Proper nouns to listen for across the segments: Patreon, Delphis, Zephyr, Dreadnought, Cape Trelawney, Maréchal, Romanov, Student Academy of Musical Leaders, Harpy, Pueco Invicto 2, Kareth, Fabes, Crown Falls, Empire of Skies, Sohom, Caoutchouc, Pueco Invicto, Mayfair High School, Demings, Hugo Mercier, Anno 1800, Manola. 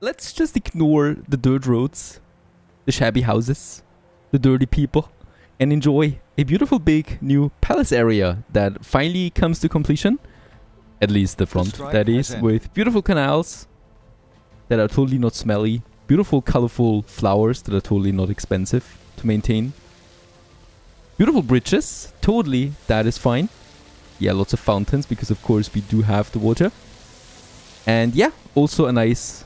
Let's just ignore the dirt roads, the shabby houses, the dirty people, and enjoy a beautiful big new palace area that finally comes to completion. At least the front, that is, with beautiful canals that are totally not smelly, beautiful colorful flowers that are totally not expensive to maintain, beautiful bridges, totally, that is fine. Yeah, lots of fountains, because of course we do have the water. And yeah, also a nice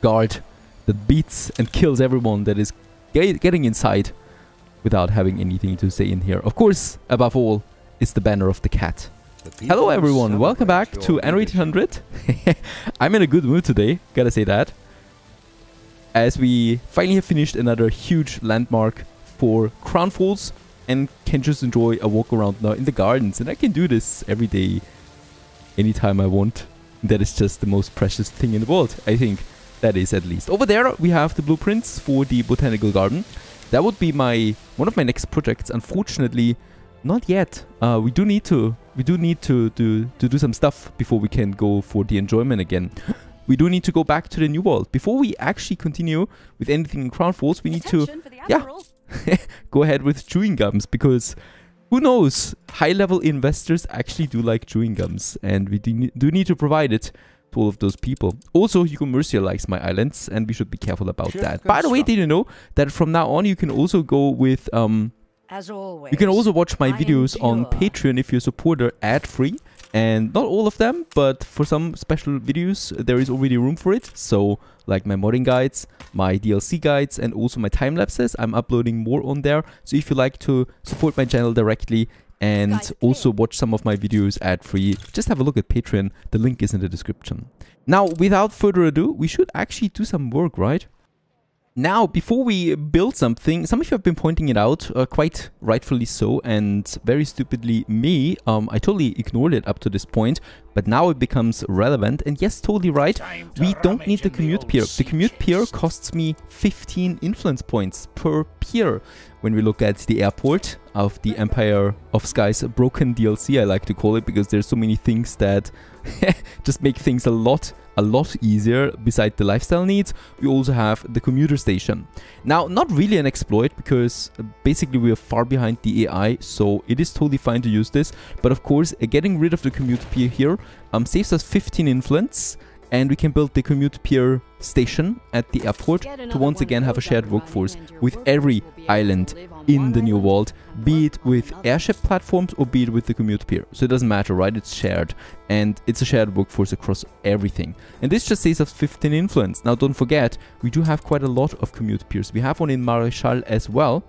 guard that beats and kills everyone that is getting inside without having anything to say in here. Of course, above all, is the banner of the cat. Hello everyone, welcome back to Anno 1800. I'm in a good mood today, gotta say that. As we finally have finished another huge landmark for Crown Falls and can just enjoy a walk around now in the gardens. And I can do this every day, anytime I want. That is just the most precious thing in the world, I think. That is, at least. Over there we have the blueprints for the botanical garden. That would be one of my next projects, unfortunately. Not yet. We do need to do some stuff before we can go for the enjoyment again. We do need to go back to the New World. Before we actually continue with anything in Crown Falls, we need to go ahead with chewing gums, because who knows? High-level investors actually do like chewing gums, and we do need to provide it to all of those people. Also, Hugo Mercier likes my islands, and we should be careful about that. By the way, did you know that from now on you can also go with as always, you can also watch my videos on Patreon if you're a supporter ad-free, and not all of them, but for some special videos there is already room for it. So like my modding guides, my DLC guides, and also my time lapses, I'm uploading more on there. So if you like to support my channel directly and also watch some of my videos ad-free, just have a look at Patreon. The link is in the description. Now, without further ado, we should actually do some work, right? Now, before we build something, some of you have been pointing it out, quite rightfully so, and very stupidly me. I totally ignored it up to this point, but now it becomes relevant. And yes, totally right, we don't need the commute pier. The commute pier costs me 15 influence points per pier. When we look at the airport of the Empire of Skies broken DLC, I like to call it, because there's so many things that just make things a lot easier. Beside the lifestyle needs, we also have the commuter station. Now, not really an exploit, because basically we are far behind the AI, so it is totally fine to use this. But of course, getting rid of the commute pier here saves us 15 influence, and we can build the commute pier station at the airport to once again have a shared workforce with every island in the New World, be it with airship platforms or be it with the commute pier. So it doesn't matter, right? It's shared, and it's a shared workforce across everything. And this just saves us 15 influence. Now, don't forget, we do have quite a lot of commute piers. We have one in Maréchal as well.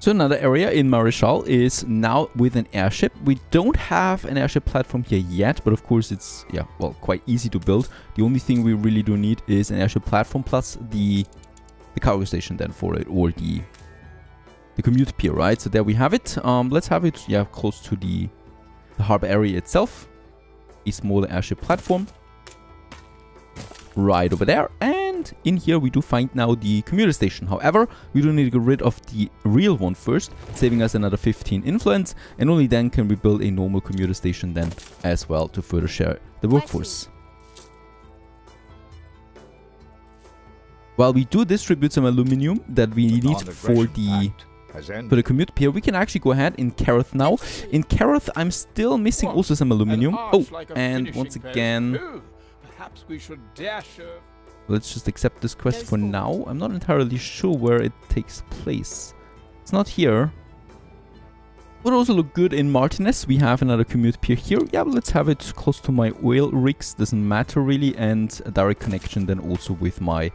So another area in Maréchal is now with an airship. We don't have an airship platform here yet, but of course it's, yeah, well, quite easy to build. The only thing we really do need is an airship platform plus the cargo station then for it, or the commute pier, right? So there we have it. Let's have it, yeah, close to the harbor area itself. A smaller airship platform right over there. And in here we do find now the commuter station. However, we do need to get rid of the real one first, saving us another 15 influence, and only then can we build a normal commuter station then as well to further share the workforce. While we do distribute some aluminum that we need for the commute pier, we can actually go ahead in Kareth now. In Kareth, I'm still missing also some aluminum. Oh, and once again, perhaps we should dash. Let's just accept this quest for now. I'm not entirely sure where it takes place. It's not here. Would also look good in Martinez. We have another commute pier here. Yeah, but let's have it close to my oil rigs. Doesn't matter really. And a direct connection then also with my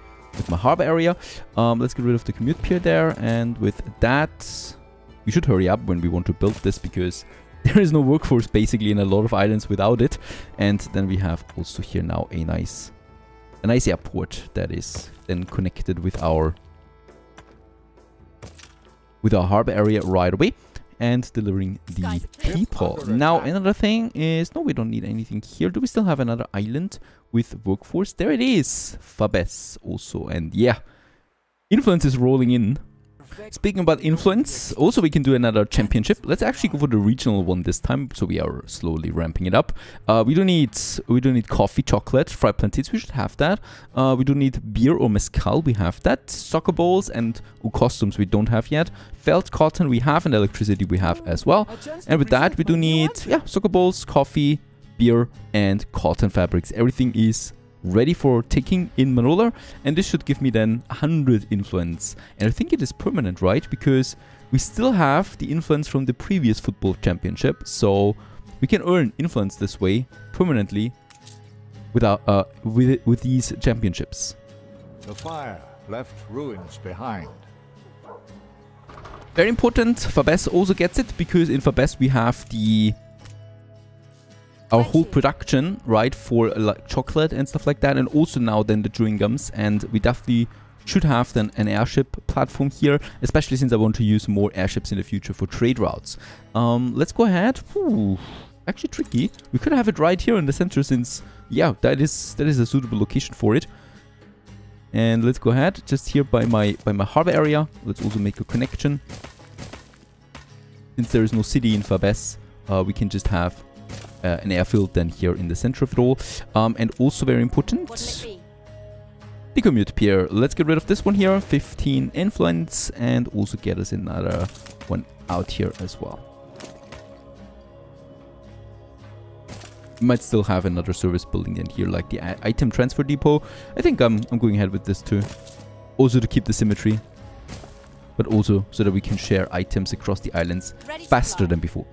harbor area. Let's get rid of the commute pier there. And with that, we should hurry up when we want to build this, because there is no workforce basically in a lot of islands without it. And then we have also here now a nice airport that is then connected with our harbor area right away and delivering the people. Now, another thing is, no, we don't need anything here. Do we still have another island with workforce? There it is, Fabes also. And yeah, influence is rolling in Speaking about influence, also we can do another championship. Let's actually go for the regional one this time, so we are slowly ramping it up. We don't need coffee, chocolate, fried plantains, we should have that. We don't need beer or mezcal, we have that. Soccer balls and customs we don't have yet. Felt, cotton we have, and electricity we have as well. And with that we do need, yeah, soccer balls, coffee, beer and cotton fabrics. Everything is ready for taking in Manola, and this should give me then 100 influence. And I think it is permanent, right? Because we still have the influence from the previous football championship, so we can earn influence this way permanently with these championships. The fire left ruins behind. Very important. Fabes also gets it, because in Fabes we have the our whole production, right, for like chocolate and stuff like that, and also now then the chewing gums, and we definitely should have then an airship platform here, especially since I want to use more airships in the future for trade routes. Let's go ahead. Ooh, actually tricky. We could have it right here in the center, since yeah, that is a suitable location for it. And let's go ahead just here by my harbor area. Let's also make a connection. Since there is no city in Fabes, we can just have an airfield then here in the center of it all. And also very important, the commute pier. Let's get rid of this one here, 15 influence, and also get us another one out here as well. We might still have another service building in here, like the item transfer depot. I think I'm going ahead with this too, also to keep the symmetry, but also so that we can share items across the islands faster than before.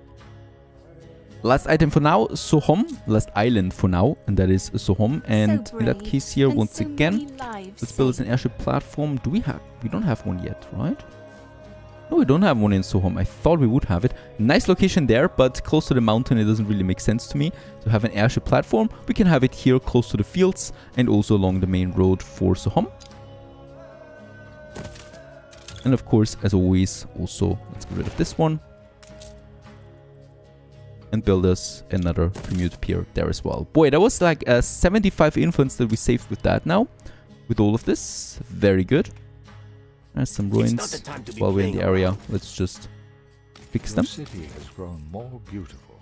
Last item for now, Sohom. Last island for now, and that is Sohom. And in that case here, once again, let's build an airship platform. Do we have... we don't have one yet, right? No, we don't have one in Sohom. I thought we would have it. Nice location there, but close to the mountain, it doesn't really make sense to me to have an airship platform. We can have it here close to the fields and also along the main road for Sohom. And of course, as always, also, let's get rid of this one and build us another commute pier there as well. Boy, that was like a 75 influence that we saved with that now, with all of this. Very good. There's some ruins while we're in the area. Let's just fix them. City has grown more beautiful.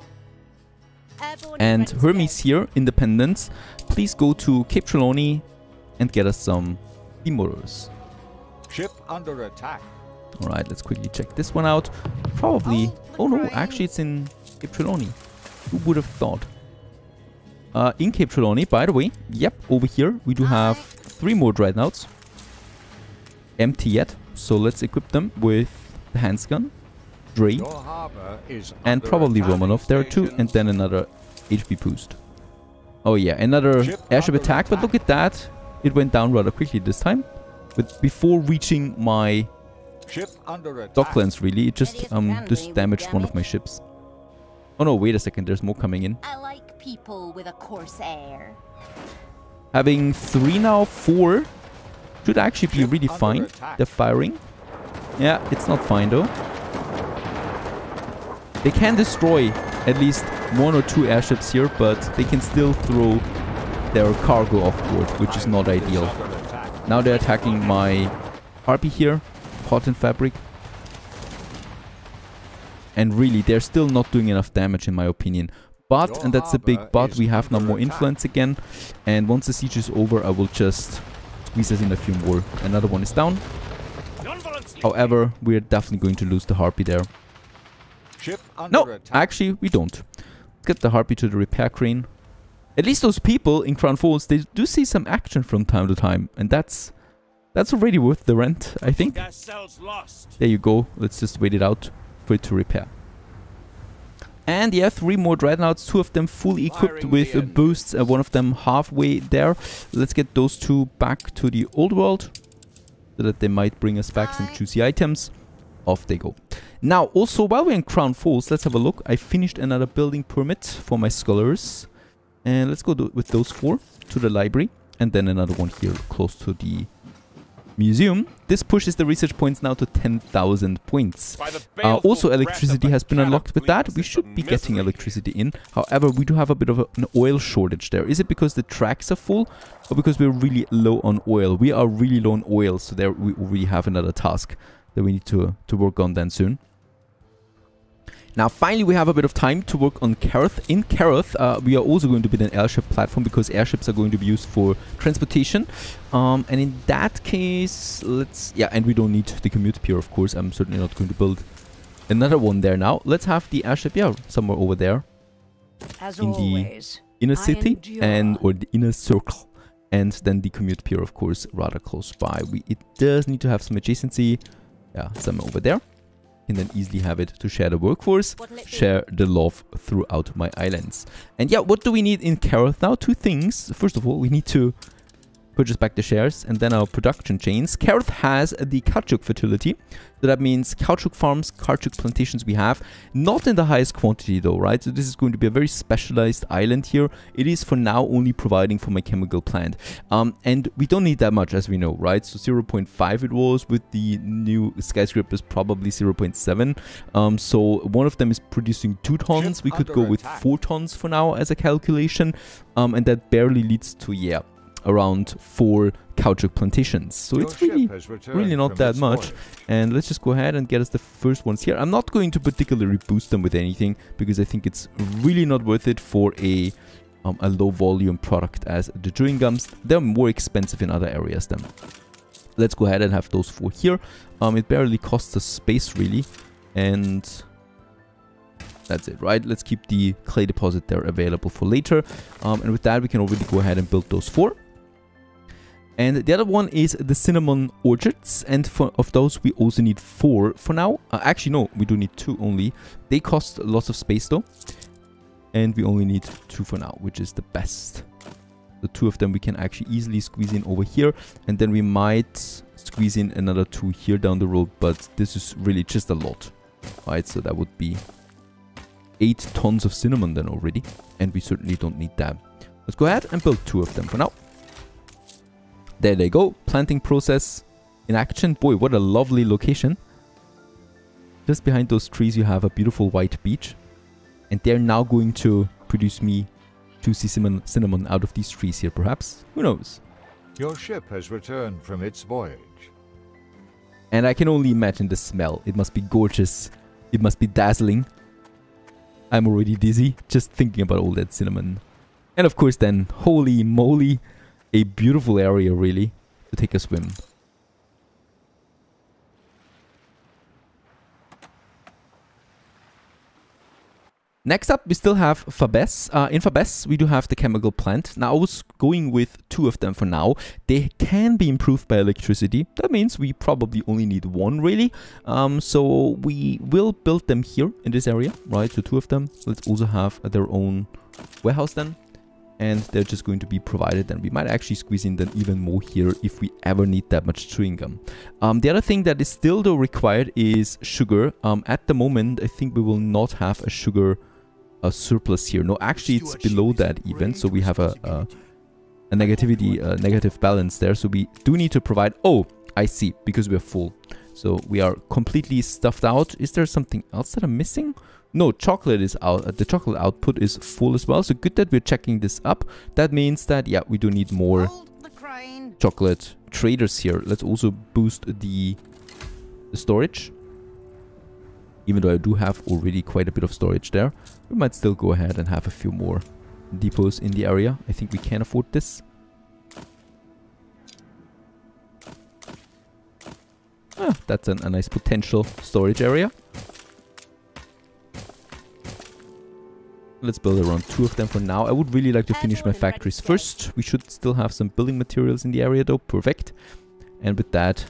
And Hermes here, Independence. Please go to Cape Trelawney and get us some demotors. Ship under attack. All right, let's quickly check this one out. Probably, oh no, actually it's in Cape Trelawney. Who would have thought? In Cape Trelawney, by the way, yep, over here we do have 3 more Dreadnoughts. Empty yet, so let's equip them with the Handgun, Dre, and probably Romanov there too, and then another HP boost. Oh yeah, another airship attack, but look at that. It went down rather quickly this time, but before reaching my docklands really, it just damaged one of my ships. Oh no, wait a second, there's more coming in. I like people with a coarse air. Having 3 now, 4. Should actually be really fine. They're firing. Yeah, it's not fine though. They can destroy at least 1 or 2 airships here, but they can still throw their cargo off board, which is not ideal. Now they're attacking my Harpy here. Cotton fabric. And really, they're still not doing enough damage in my opinion. But, and that's a big but, we have now more influence again. And once the siege is over, I will just squeeze us in a few more. Another one is down. However, we're definitely going to lose the Harpy there. No, actually, we don't. Get the Harpy to the repair crane. At least those people in Crown Falls, they do see some action from time to time. And that's already worth the rent, I think. There you go. Let's just wait it out for it to repair. And yeah, 3 more Dreadnoughts, 2 of them fully equipped with boosts, one of them halfway there. Let's get those 2 back to the old world, so that they might bring us back some juicy items. Off they go. Now, also, while we're in Crown Falls, let's have a look. I finished another building permit for my scholars. And let's go with those 4 to the library. And then another one here close to the museum. This pushes the research points now to 10,000 points. Also, electricity has been unlocked with that. We should be getting electricity in. However, we do have a bit of an oil shortage there. Is it because the tracks are full or because we're really low on oil? We are really low on oil, so there we already have another task that we need to work on then soon. Now finally we have a bit of time to work on Kareth. In Kareth we are also going to build an airship platform because airships are going to be used for transportation. And in that case, let's... Yeah, and we don't need the commute pier, of course. I'm certainly not going to build another one there now. Let's have the airship, yeah, somewhere over there. As in always, the inner city or the inner circle. And then the commute pier, of course, rather close by. It does need to have some adjacency. Yeah, somewhere over there. Can then easily have it to share the workforce, share the love throughout my islands. And yeah, what do we need in Kareth now? Two things. First of all, we need to purchase back the shares and then our production chains. Kareth has the caoutchouc fertility. So that means caoutchouc farms, caoutchouc plantations we have. Not in the highest quantity though, right? So this is going to be a very specialized island here. It is for now only providing for my chemical plant. And we don't need that much as we know, right? So 0.5 it was with the new skyscrapers, probably 0.7. So one of them is producing 2 tons. We could go with 4 tons for now as a calculation. And that barely leads to, yeah, around 4 caoutchouc plantations. So it's really not that much. And let's just go ahead and get us the first ones here. I'm not going to particularly boost them with anything because I think it's really not worth it for a low volume product as the chewing gums. They're more expensive in other areas then. Let's go ahead and have those 4 here. It barely costs us space really. And that's it, right? Let's keep the clay deposit there available for later. And with that, we can already go ahead and build those 4. And the other one is the cinnamon orchards. And of those, we also need 4 for now. Actually, no, we do need 2 only. They cost lots of space though. And we only need 2 for now, which is the best. The 2 of them we can actually easily squeeze in over here. And then we might squeeze in another 2 here down the road. But this is really just a lot, right? So that would be 8 tons of cinnamon then already, and we certainly don't need that. Let's go ahead and build 2 of them for now. There they go. Planting process in action. Boy, what a lovely location. Just behind those trees you have a beautiful white beach, and they're now going to produce me juicy cinnamon out of these trees here perhaps. Who knows? Your ship has returned from its voyage. And I can only imagine the smell. It must be gorgeous. It must be dazzling. I'm already dizzy just thinking about all that cinnamon. And of course then, holy moly, a beautiful area really to take a swim. Next up, we still have Fabes. In Fabes, we do have the chemical plant. Now, I was going with 2 of them for now. They can be improved by electricity. That means we probably only need 1, really. So we will build them here in this area, right? So 2 of them. Let's also have their own warehouse then. And they're just going to be provided. And we might actually squeeze in then even more here if we ever need that much chewing gum. The other thing that is still, though, required is sugar. At the moment, I think we will not have a sugar... a surplus here. No, actually it's below that even, so we have a negative balance there, so we do need to provide... Oh, I see, because we're full, so we are completely stuffed out. Is there something else that I'm missing? No, chocolate is out. The chocolate output is full as well, so good that we're checking this up. That means that, yeah, we do need more chocolate traders here. Let's also boost the storage. Even though I do have already quite a bit of storage there, we might still go ahead and have a few more depots in the area. I think we can afford this. Ah, that's a nice potential storage area. Let's build around 2 of them for now. I would really like to finish my factories first. We should still have some building materials in the area though. Perfect. And with that,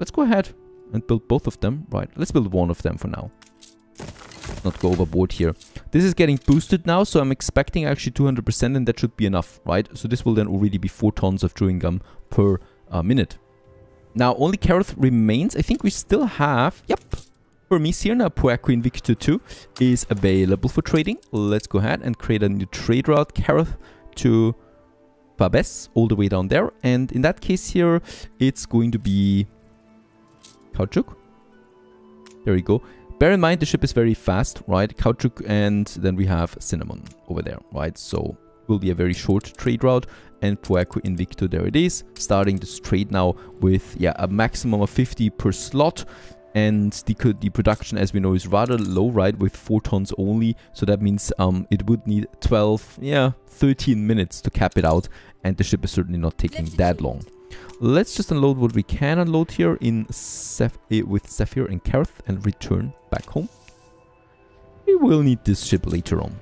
let's go ahead and build both of them. Right, let's build 1 of them for now. Let's not go overboard here. This is getting boosted now, so I'm expecting actually 200%, and that should be enough, right? So this will then already be 4 tons of chewing gum per minute. Now only Kareth remains. I think we still have, yep, Hermes here. Now Pueco Invicto 2 is available for trading. Let's go ahead and create a new trade route. Kareth to Fabes all the way down there, and in that case here it's going to be caoutchouc. There we go. Bear in mind the ship is very fast, right? Caoutchouc, and then we have cinnamon over there, right? So will be a very short trade route, and Pueco Invicto, there it is, starting this trade now with, yeah, a maximum of 50 per slot. And the production, as we know, is rather low, right, with 4 tons only. So that means it would need 13 minutes to cap it out, and the ship is certainly not taking that long. Let's just unload what we can unload here in with Zephyr and Kareth and return back home. We will need this ship later on.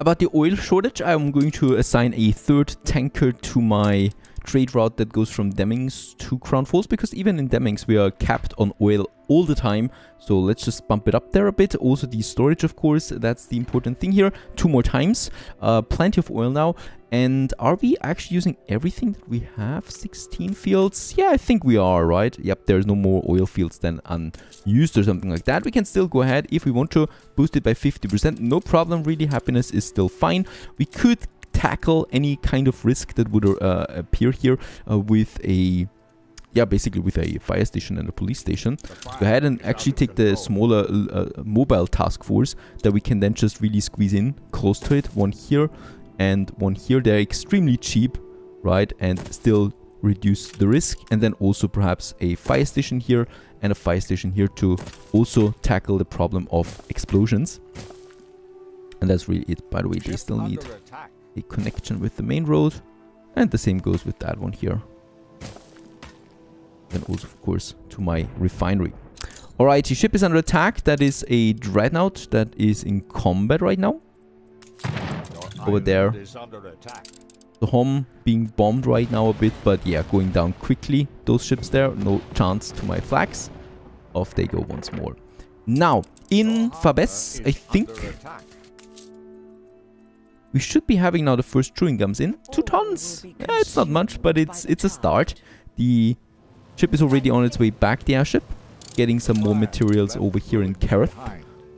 About the oil shortage, I'm going to assign a third tanker to my trade route that goes from Demings to Crown Falls, because even in Demings we are capped on oil all the time. So let's just bump it up there a bit. Also the storage, of course, that's the important thing here. 2 more times, plenty of oil now. And are we actually using everything that we have? 16 fields? Yeah, I think we are, right? Yep, there's no more oil fields than unused or something like that. We can still go ahead if we want to boost it by 50%. No problem, really, happiness is still fine. We could tackle any kind of risk that would appear here with a, yeah, basically with a fire station and a police station. Go ahead and actually take the smaller mobile task force that we can then just really squeeze in close to it. One here and one here. They're extremely cheap, right, and still reduce the risk. And then also perhaps a fire station here and a fire station here to also tackle the problem of explosions. And that's really it. By the way, they still need a connection with the main road, and the same goes with that one here. And also, of course, to my refinery. Alright, the ship is under attack. That is a Dreadnought that is in combat right now. Over there. Sohom being bombed right now a bit, but yeah, going down quickly. Those ships there, no chance to my flags. Off they go once more. Now, in Fabes, I think we should be having now the first chewing gums in. 2 tons! Yeah, it's not much, but it's a start. The ship is already on its way back, the airship. Getting some more materials over here in Kareth.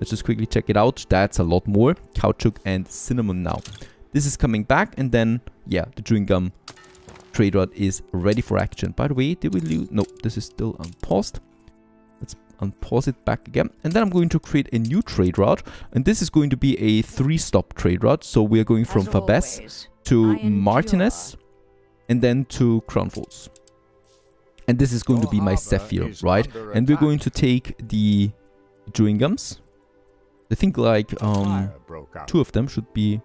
Let's just quickly check it out. That's a lot more. Caoutchouc and cinnamon now. This is coming back, and then, yeah, the chewing gum trade route is ready for action. By the way, did we lose? No, this is still unpaused. Let's unpause it back again. And then I'm going to create a new trade route. And this is going to be a 3-stop trade route. So we are going from Fabes to Martinez and then to Crown Falls. And this is going to be my Zephyr, right? And we're going to take the chewing gums. I think like 2 of them should be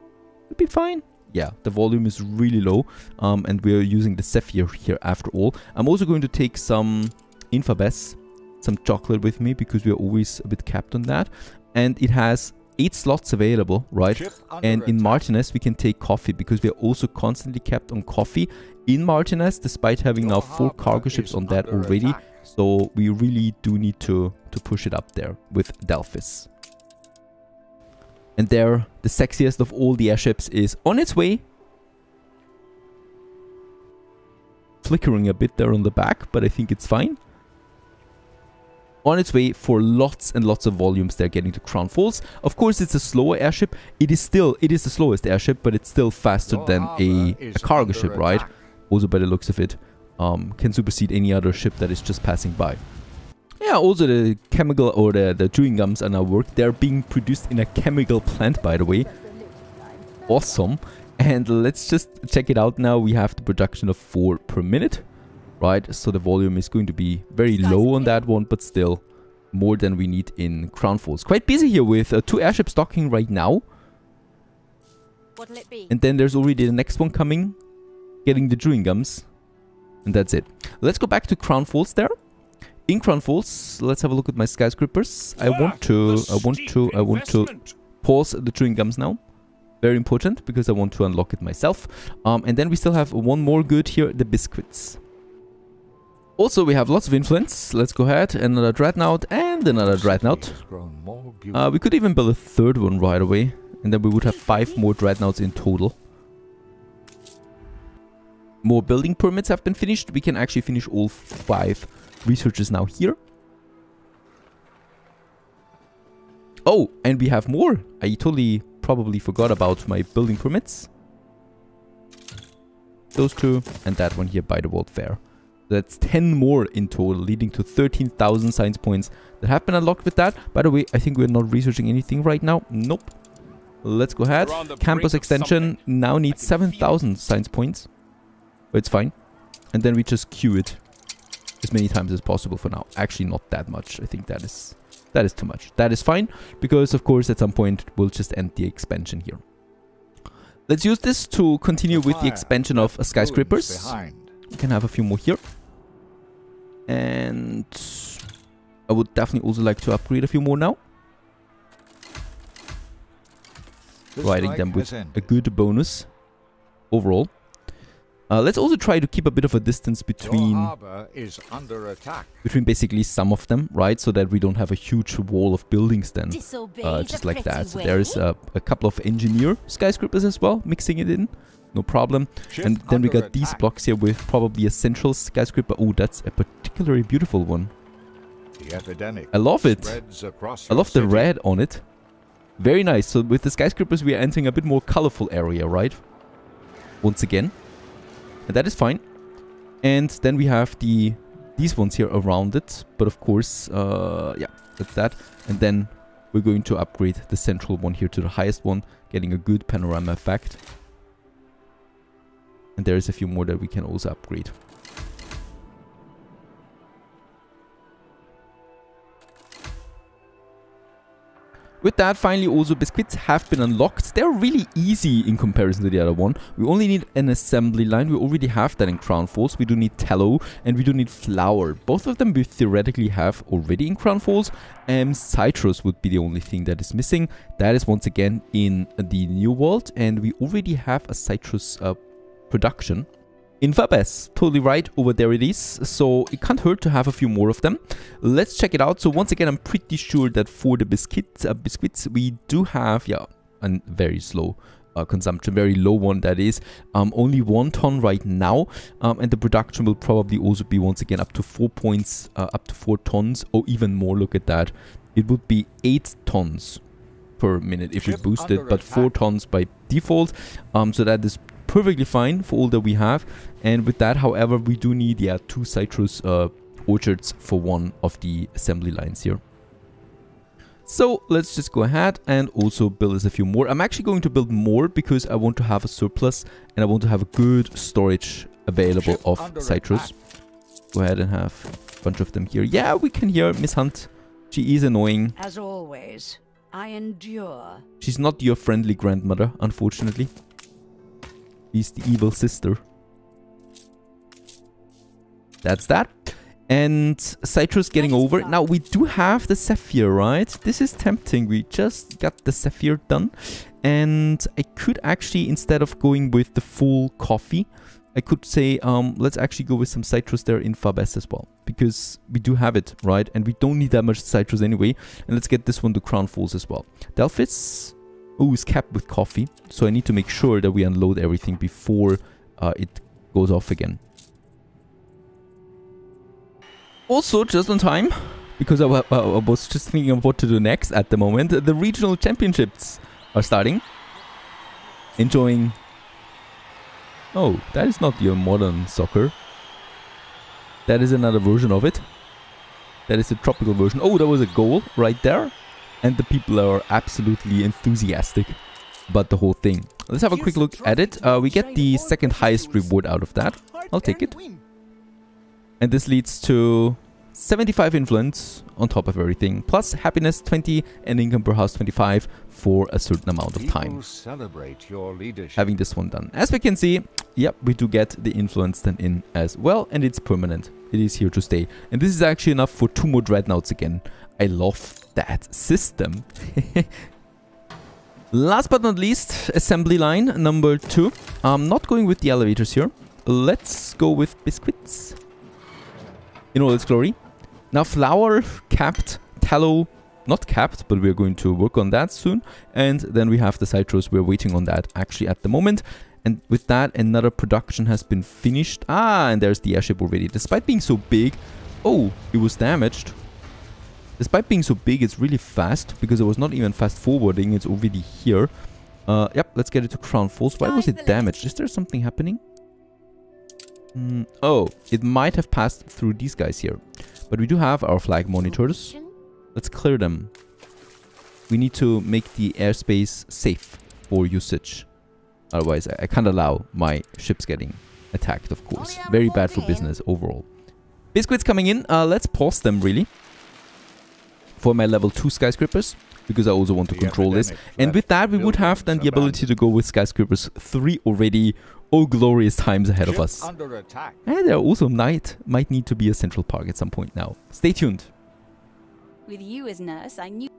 fine. Yeah, the volume is really low, and we're using the Zephyr here after all. I'm also going to take some Infabes, some chocolate with me, because we're always a bit capped on that. And it has 8 slots available, right? And in Martinez we can take coffee, because we're also constantly kept on coffee in Martinez, despite having now 4 cargo ships on that already. So we really do need to push it up there with Delphis. And there, the sexiest of all the airships is on its way. Flickering a bit there on the back, but I think it's fine. On its way for lots and lots of volumes. They're getting to Crown Falls. Of course, it's a slower airship. It is the slowest airship, but it's still faster than a cargo ship, right? Also, by the looks of it, can supersede any other ship that is just passing by. Yeah, also the chemical, or the chewing gums are now worked. They're being produced in a chemical plant, by the way. Awesome. And let's just check it out now. We have the production of 4 per minute, right? So the volume is going to be very low on that one, but still more than we need in Crown Falls. Quite busy here with 2 airships docking right now. And then there's already the next one coming, getting the chewing gums. And that's it. Let's go back to Crown Falls there. In Crown Falls, let's have a look at my skyscrapers. I want to pause the chewing gums now. Very important, because I want to unlock it myself. And then we still have one more good here, the biscuits. Also, we have lots of influence. Let's go ahead. Another Dreadnought and another Dreadnought. We could even build a 3rd one right away. And then we would have 5 more Dreadnoughts in total. More building permits have been finished. We can actually finish all 5. Research is now here. Oh, and we have more. I totally probably forgot about my building permits. Those 2 and that one here by the World Fair. That's 10 more in total, leading to 13,000 science points that have been unlocked with that. By the way, I think we're not researching anything right now. Nope. Let's go ahead. Campus extension now needs 7,000 science points. But it's fine. And then we just queue it as many times as possible for now. Actually, not that much. I think that is too much. That is fine, because of course at some point we'll just end the expansion here. Let's use this to continue with the expansion of skyscrapers. We can have a few more here. And I would definitely also like to upgrade a few more now. Providing them with a good bonus overall. Let's also try to keep a bit of a distance between basically some of them, right? So that we don't have a huge wall of buildings then, just like that. So there is a couple of engineer skyscrapers as well, mixing it in, no problem. And then we got these blocks here with probably a central skyscraper. Oh, that's a particularly beautiful one. I love it. I love the red on it. Very nice. So with the skyscrapers, we are entering a bit more colorful area, right? Once again. And that is fine. And then we have these ones here around it. But of course, yeah, that's that. And then we're going to upgrade the central one here to the highest one, getting a good panorama effect. And there is a few more that we can also upgrade. With that, finally, also biscuits have been unlocked. They're really easy in comparison to the other one. We only need an assembly line. We already have that in Crown Falls. We do need tallow and we do need flour. Both of them we theoretically have already in Crown Falls. And citrus would be the only thing that is missing. That is once again in the New World. And we already have a citrus production in Fabes. Totally right, over there it is. So it can't hurt to have a few more of them. Let's check it out. So once again, I'm pretty sure that for the biscuits, we do have, yeah, a very slow consumption, very low one that is. Only 1 ton right now. And the production will probably also be once again up to 4 points, up to 4 tons or even more. Look at that. It would be 8 tons per minute if we boost it, but 4 tons by default. So that is perfectly fine for all that we have. And with that, however, we do need, yeah, 2 citrus orchards for one of the assembly lines here. So let's just go ahead and also build us a few more. I'm actually going to build more because I want to have a surplus and I want to have a good storage available of citrus. Go ahead and have a bunch of them here. Yeah, we can hear Miss Hunt. She is annoying. As always, I endure. She's not your friendly grandmother, unfortunately. She's the evil sister. That's that. And citrus getting over. Now we do have the Zephyr, right? This is tempting. We just got the Zephyr done. And I could actually, instead of going with the full coffee, I could say, let's actually go with some citrus there in Fabes as well. Because we do have it, right? And we don't need that much citrus anyway. And let's get this one to Crown Falls as well. Delphis. Oh, it's capped with coffee, so I need to make sure that we unload everything before it goes off again. Also, just on time, because I was just thinking of what to do next at the moment. The regional championships are starting. Enjoying... Oh, that is not your modern soccer. That is another version of it. That is the tropical version. Oh, there was a goal right there. And the people are absolutely enthusiastic about the whole thing. Let's have a quick look at it. We get the second highest reward out of that. I'll take it. And this leads to 75 influence on top of everything. Plus happiness 20 and income per house 25 for a certain amount of time. Having this one done. As we can see, yep, we do get the influence then in as well. And it's permanent. It is here to stay. And this is actually enough for 2 more dreadnoughts again. I love that system. Last but not least, assembly line number 2. I'm not going with the elevators here. Let's go with biscuits in all its glory. Now flour capped, tallow not capped, but we're going to work on that soon. And then we have the citrus. We're waiting on that actually at the moment. And with that, another production has been finished. Ah, and there's the airship already. Despite being so big, oh, it was damaged. Despite being so big, it's really fast, because I was not even fast forwarding. It's already here. Yep, let's get it to Crown Falls. Why was it damaged? Is there something happening? Oh, it might have passed through these guys here. But we do have our flag monitors. Let's clear them. We need to make the airspace safe for usage. Otherwise, I can't allow my ships getting attacked, of course. Very bad for business overall. Biscuits coming in. Let's pause them, really. For my level 2 skyscrapers. Because I also want to control this. And with that, we would have then the ability to go with skyscrapers 3 already. Oh, glorious times ahead of us. And there also might need to be a central park at some point now. Stay tuned. With you as nurse, I knew...